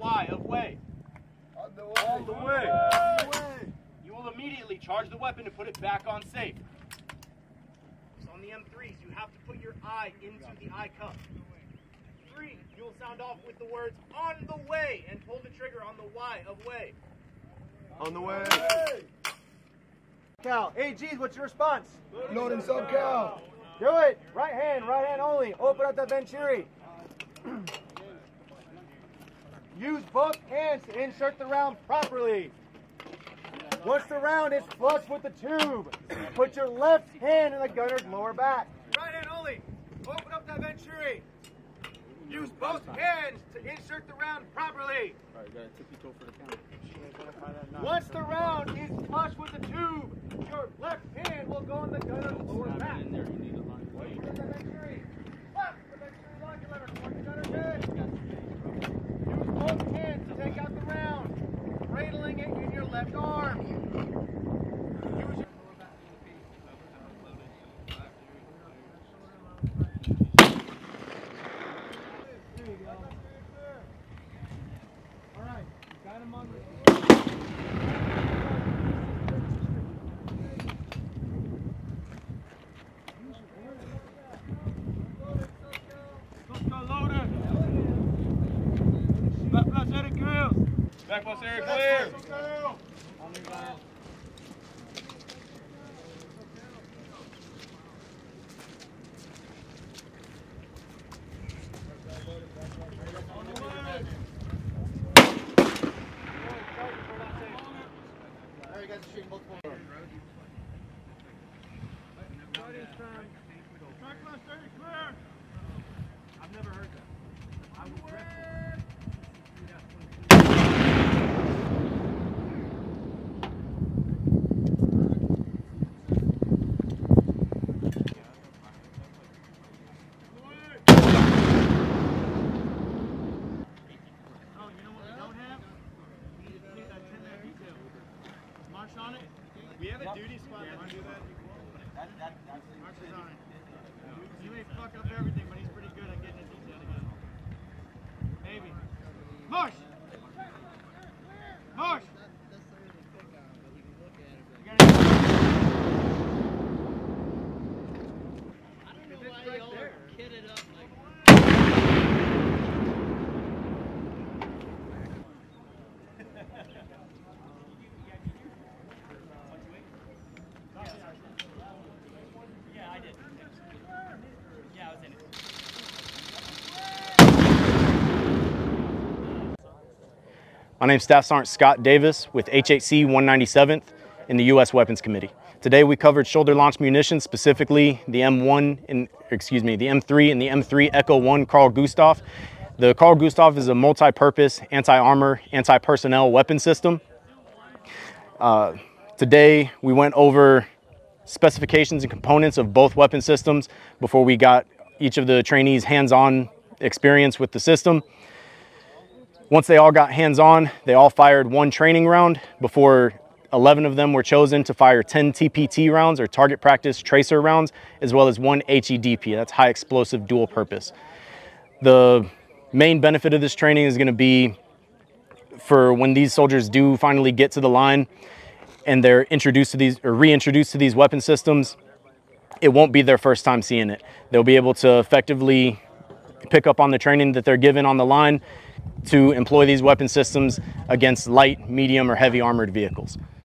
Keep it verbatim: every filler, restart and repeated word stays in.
Y of way. On the way. On the way. On the way. You will immediately charge the weapon and put it back on safe. So on the M threes, you have to put your eye into the eye cup. Three, you will sound off with the words on the way and pull the trigger on the Y of way. On the way. Cal. Hey, G's, what's your response? Loading sub Cal. Do it. Right hand, right hand only. Open up that venturi. Use both hands to insert the round properly. Once the round is flush with the tube, put your left hand in the gunner's lower back. Right hand only. Open up that venturi. Use both hands to insert the round properly. All right, you got a tippy toe for the counter. Once the round is flush with the tube, your left hand will go in the gunner's lower back. In there. You need a line. Wait, put that venturi. Left, put that venturi lock and lever toward the gunner's head. Use both hands to take out the round, cradling it in your left arm. Use your back bus area clear. My name is Staff Sergeant Scott Davis with H H C one ninety-seventh in the U S Weapons Committee. Today we covered shoulder-launched munitions, specifically the M one and excuse me, the M three and the M three Echo one Carl Gustav. The Carl Gustav is a multi-purpose, anti-armor, anti-personnel weapon system. Uh, today we went over specifications and components of both weapon systems before we got each of the trainees hands-on experience with the system. Once they all got hands-on, they all fired one training round before eleven of them were chosen to fire ten T P T rounds or target practice tracer rounds, as well as one H E D P, that's high explosive dual purpose. The main benefit of this training is gonna be for when these soldiers do finally get to the line and they're introduced to these or reintroduced to these weapon systems, it won't be their first time seeing it. They'll be able to effectively pick up on the training that they're given on the line to employ these weapon systems against light, medium, or heavy armored vehicles.